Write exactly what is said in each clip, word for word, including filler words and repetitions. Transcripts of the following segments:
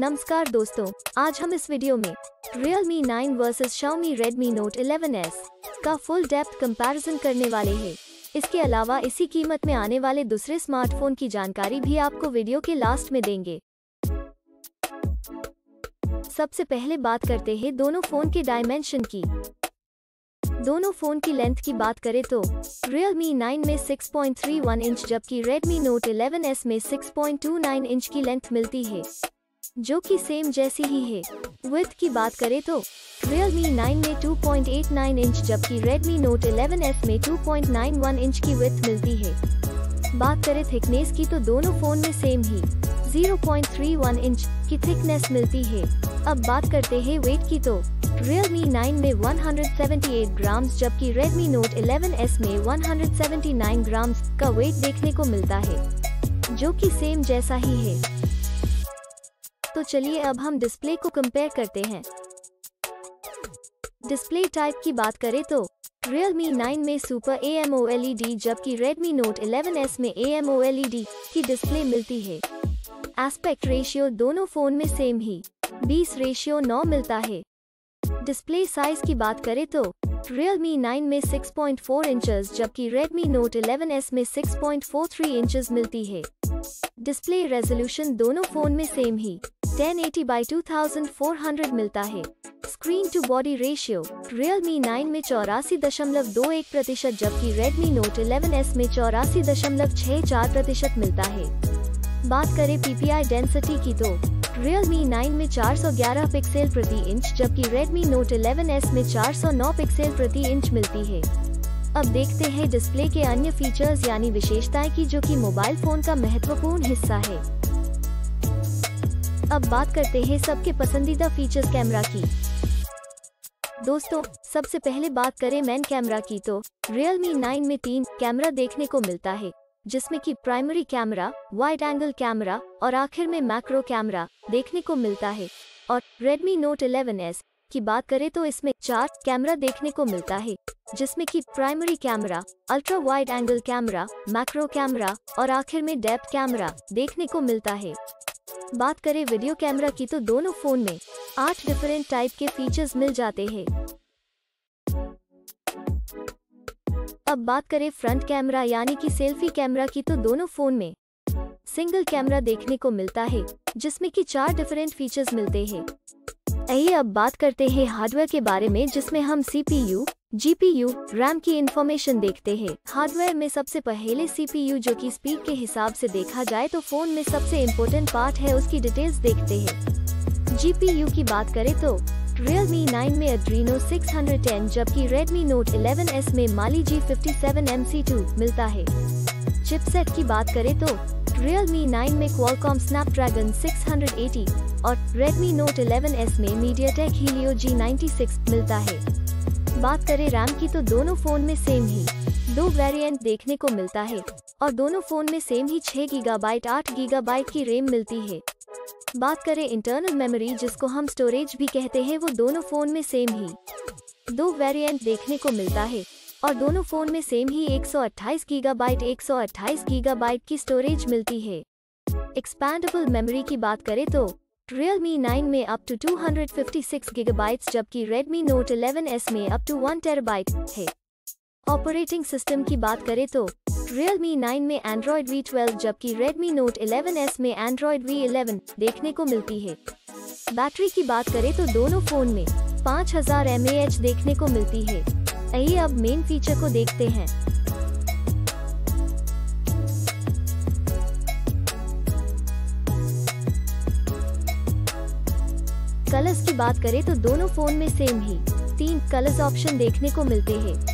नमस्कार दोस्तों, आज हम इस वीडियो में Realme nine versus Xiaomi Redmi Note eleven S का फुल डेप्थ कंपैरिजन करने वाले हैं। इसके अलावा इसी कीमत में आने वाले दूसरे स्मार्टफोन की जानकारी भी आपको वीडियो के लास्ट में देंगे। सबसे पहले बात करते हैं दोनों फोन के डायमेंशन की। दोनों फोन की लेंथ की बात करें तो Realme नाइन में six point three one inch जबकि Redmi Note इलेवन एस में six point two nine inch की लेंथ मिलती है, जो कि सेम जैसी ही है। विड्थ की बात करें तो Realme नाइन में two point eight nine inch जबकि Redmi Note इलेवन एस में two point nine one inch की विड्थ मिलती है। बात करें थिकनेस की तो दोनों फोन में सेम ही zero point three one inch की थिकनेस मिलती है। अब बात करते हैं वेट की तो Realme नाइन में one hundred seventy eight grams जबकि Redmi Note इलेवन एस में one hundred seventy nine grams का वेट देखने को मिलता है, जो कि सेम जैसा ही है। तो चलिए अब हम डिस्प्ले को कंपेयर करते हैं। डिस्प्ले टाइप की बात करें तो Realme नाइन में सुपर AMOLED जबकि Redmi Note इलेवन एस में AMOLED की डिस्प्ले मिलती है। एस्पेक्ट रेशियो दोनों फोन में सेम ही बीस रेशियो नौ मिलता है। डिस्प्ले साइज की बात करें तो Realme नाइन में सिक्स पॉइंट फोर इंचेस जबकि Redmi Note इलेवन एस में six point four three inches मिलती है। डिस्प्ले रेजोल्यूशन दोनों फोन में सेम ही ten eighty by two thousand four hundred मिलता है। Screen to body ratio Realme nine में चौरासी दशमलव दो एक प्रतिशत जबकि Redmi Note इलेवन एस में चौरासी दशमलव छह चार प्रतिशत मिलता है। बात करें पीपीआई डेंसिटी की तो Realme नाइन में चार सौ ग्यारह पिक्सेल प्रति इंच जबकि Redmi Note इलेवन एस में चार सौ नौ पिक्सेल प्रति इंच मिलती है। अब देखते हैं डिस्प्ले के अन्य फीचर्स यानी विशेषताएं की, जो कि मोबाइल फोन का महत्वपूर्ण हिस्सा है। अब बात करते हैं सबके पसंदीदा फीचर्स कैमरा की। दोस्तों, सबसे पहले बात करें मेन कैमरा की तो Realme नाइन में तीन कैमरा देखने को मिलता है, जिसमें कि primary camera, wide angle camera और आखिर में मैक्रो कैमरा देखने को मिलता है। और Redmi Note इलेवन एस की बात करें तो इसमें चार कैमरा देखने को मिलता है, जिसमें कि primary camera, ultra wide angle camera, macro camera और आखिर में डेप्थ कैमरा देखने को मिलता है। बात करें वीडियो कैमरा की तो दोनों फोन में आठ डिफरेंट टाइप के फीचर्स मिल जाते हैं। अब बात करें फ्रंट कैमरा यानी कि सेल्फी कैमरा की तो दोनों फोन में सिंगल कैमरा देखने को मिलता है, जिसमें कि चार डिफरेंट फीचर्स मिलते हैं। आइए अब बात करते हैं हार्डवेयर के बारे में, जिसमें हम सीपीयू, जीपीयू, रैम की इंफॉर्मेशन देखते हैं। हार्डवेयर में सबसे पहले सीपीयू, जो कि स्पीड के हिसाब से देखा जाए तो फोन में सबसे इम्पोर्टेंट पार्ट है, उसकी डिटेल्स देखते हैं। जीपीयू की बात करें तो Realme नाइन में Adreno सिक्स हंड्रेड टेन जबकि Redmi Note इलेवन एस में Mali G fifty seven M C two मिलता है। चिपसेट की बात करें तो Realme नाइन में Qualcomm Snapdragon सिक्स एटी और Redmi Note इलेवन एस में MediaTek Helio G ninety six मिलता है। बात करें रैम की तो दोनों फोन में सेम ही दो वेरिएंट देखने को मिलता है और दोनों फोन में सेम ही छह गीगाबाइट, आठ गीगाबाइट की रैम मिलती है। बात करें इंटरनल मेमोरी, जिसको हम स्टोरेज भी कहते हैं, वो दोनों फोन में सेम ही दो वेरिएंट देखने को मिलता है और दोनों फोन में सेम ही एक सौ अट्ठाईस गीगाबाइट, एक सौ अट्ठाईस गीगाबाइट की स्टोरेज मिलती है। एक्सपैंडेबल मेमोरी की बात करें तो Realme नाइन में up to two hundred fifty six gigabyte जबकि Redmi Note इलेवन एस में अप टू वन टेराबाइट है। ऑपरेटिंग सिस्टम की बात करें तो Realme नाइन में Android वी ट्वेल्व जबकि Redmi Note इलेवन एस में Android वी इलेवन देखने को मिलती है। बैटरी की बात करें तो दोनों फोन में पाँच हज़ार एम ए एच देखने को मिलती है। आइए अब मेन फीचर को देखते हैं। कलर्स की बात करें तो दोनों फोन में सेम ही तीन कलर्स ऑप्शन देखने को मिलते हैं।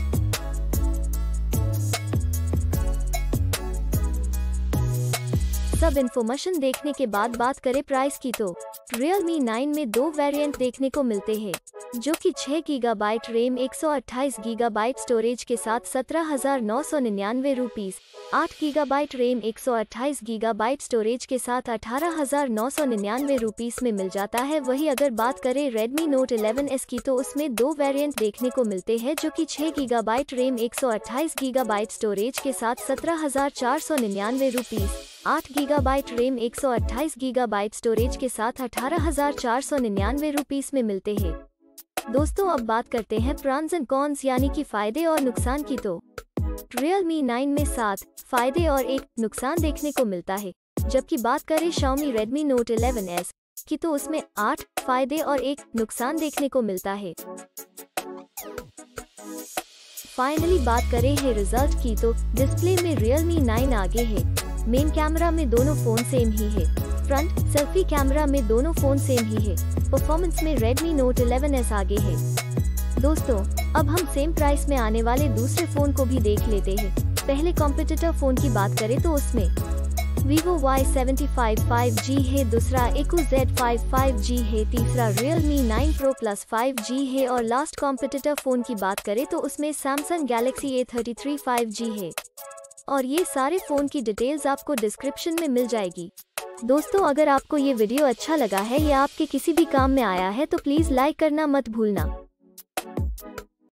सब इन्फॉर्मेशन देखने के बाद बात करें प्राइस की तो Realme नाइन में दो वेरिएंट देखने को मिलते हैं, जो कि छह गीगाबाइट रैम एक सौ अट्ठाईस गीगाबाइट स्टोरेज के साथ सत्रह हजार नौ सौ निन्यानवे रूपीज, आठ गीगाबाइट रैम एक सौ अट्ठाईस गीगाबाइट स्टोरेज के साथ अठारह हजार नौ सौ निन्यानवे रूपीज में मिल जाता है। वही अगर बात करें Redmi Note इलेवन एस की तो उसमें दो वेरिएंट देखने को मिलते हैं, जो कि छह गीगाबाइट रैम एक सौ अट्ठाईस गीगाबाइट स्टोरेज के साथ सत्रह हजार चार सौ निन्यानवे रूपीज, आठ गीगाबाइट रैम एक सौ अट्ठाईस गीगाबाइट स्टोरेज के साथ अठारह हजार चार सौ निन्यानवे रूपीज में मिलते हैं। दोस्तों अब बात करते हैं प्रॉन्स एंड कॉन्स यानी कि फायदे और नुकसान की। तो Realme नाइन में सात फायदे और एक नुकसान देखने को मिलता है, जबकि बात करें Xiaomi Redmi Note eleven S की तो उसमें आठ फायदे और एक नुकसान देखने को मिलता है। फाइनली बात करें है रिजल्ट की तो डिस्प्ले में Realme नाइन आगे है। मेन कैमरा में दोनों फोन सेम ही है, फ्रंट सेल्फी कैमरा में दोनों फोन सेम ही है, परफॉर्मेंस में Redmi Note इलेवन एस आगे है। दोस्तों अब हम सेम प्राइस में आने वाले दूसरे फोन को भी देख लेते हैं। पहले कॉम्पिटिटर फोन की बात करें तो उसमें Vivo Y seventy five five G है, दूसरा Eco Z five five G है, तीसरा Realme nine Pro Plus five G है और लास्ट कॉम्पिटिटर फोन की बात करें तो उसमें Samsung Galaxy A thirty three five G है। और ये सारे फोन की डिटेल्स आपको डिस्क्रिप्शन में मिल जाएगी। दोस्तों अगर आपको ये वीडियो अच्छा लगा है या आपके किसी भी काम में आया है तो प्लीज लाइक करना मत भूलना।